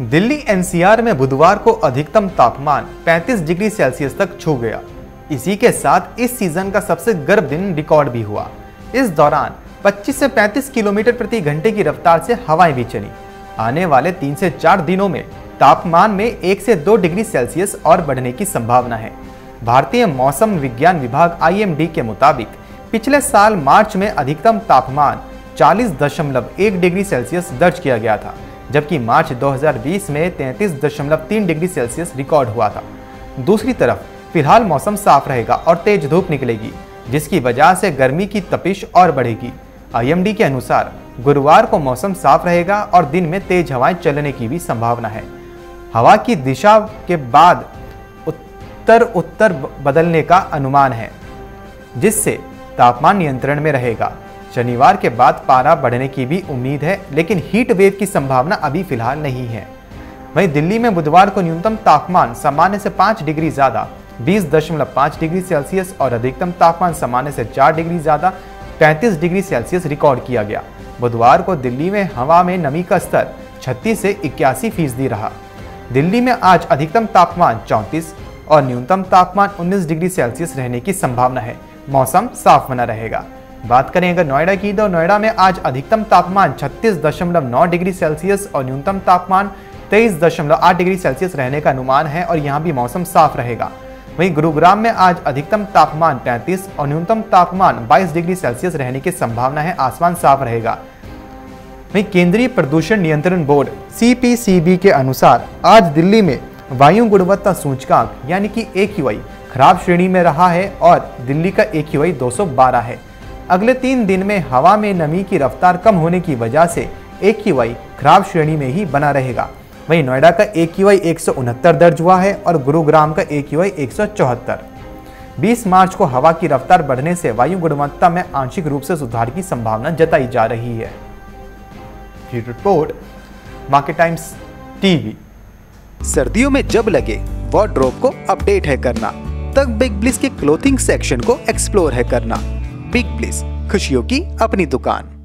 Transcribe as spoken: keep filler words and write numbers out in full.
Delhi NCR में बुधवार को अधिकतम तापमान पैंतीस डिग्री सेल्सियस तक छू गया। इसी के साथ इस सीजन का सबसे गर्म दिन रिकॉर्ड भी हुआ। इस दौरान पच्चीस से पैंतीस किलोमीटर प्रति घंटे की रफ्तार से हवाएं भी चली। आने वाले तीन से चार दिनों में तापमान में एक से दो डिग्री सेल्सियस और बढ़ने की संभावना है। भारतीय मौसम विज्ञान विभाग आई एम डी के मुताबिक पिछले साल मार्च में अधिकतम तापमान चालीस दशमलव एक डिग्री सेल्सियस दर्ज किया गया था, जबकि मार्च दो हज़ार बीस में तैंतीस दशमलव तीन डिग्री सेल्सियस रिकॉर्ड हुआ था। दूसरी तरफ फिलहाल मौसम साफ रहेगा और तेज धूप निकलेगी, जिसकी वजह से गर्मी की तपिश और बढ़ेगी। आई एम डी के अनुसार गुरुवार को मौसम साफ रहेगा और दिन में तेज हवाएं चलने की भी संभावना है। हवा की दिशा के बाद उत्तर उत्तर बदलने का अनुमान है, जिससे तापमान नियंत्रण में रहेगा। शनिवार के बाद पारा बढ़ने की भी उम्मीद है, लेकिन हीट वेव की संभावना अभी फिलहाल नहीं है। वहीं दिल्ली में बुधवार को न्यूनतम तापमान सामान्य से पाँच डिग्री ज़्यादा बीस दशमलव पाँच डिग्री सेल्सियस और अधिकतम तापमान सामान्य से चार डिग्री ज़्यादा पैंतीस डिग्री सेल्सियस रिकॉर्ड किया गया। बुधवार को दिल्ली में हवा में नमी का स्तर छत्तीस से इक्यासी फीसदी रहा। दिल्ली में आज अधिकतम तापमान चौंतीस और न्यूनतम तापमान उन्नीस डिग्री सेल्सियस रहने की संभावना है। मौसम साफ बना रहेगा। बात करें अगर नोएडा की, तो नोएडा में आज अधिकतम तापमान छत्तीस दशमलव नौ डिग्री सेल्सियस और न्यूनतम तापमान तेईस दशमलव आठ डिग्री सेल्सियस रहने का अनुमान है और यहां भी मौसम साफ रहेगा। वहीं गुरुग्राम में आज अधिकतम तापमान पैंतीस और न्यूनतम तापमान बाईस डिग्री सेल्सियस रहने की संभावना है। आसमान साफ रहेगा। वहीं केंद्रीय प्रदूषण नियंत्रण board C P C B के अनुसार आज दिल्ली में वायु गुणवत्ता सूचकांक यानी कि एक्यूआई खराब श्रेणी में रहा है और दिल्ली का एक्यूआई दो सौ बारह है। अगले तीन दिन में हवा में नमी की रफ्तार कम होने की वजह से एक्यूआई खराब श्रेणी में ही बना रहेगा। वहीं नोएडा का एक्यूआई एक सौ उनहत्तर दर्ज हुआ है और गुरुग्राम का एक्यूआई एक सौ चौहत्तर। बीस मार्च को हवा की रफ्तार बढ़ने से वायु गुणवत्ता में आंशिक रूप से सुधार की संभावना जताई जा रही है। Report market Times TV. सर्दियों में जब लगे वार्डरोब को अपडेट है करना, तब बिग ब्लिस के क्लोथिंग सेक्शन को एक्सप्लोर है करना। बिग ब्लिस, खुशियों की अपनी दुकान।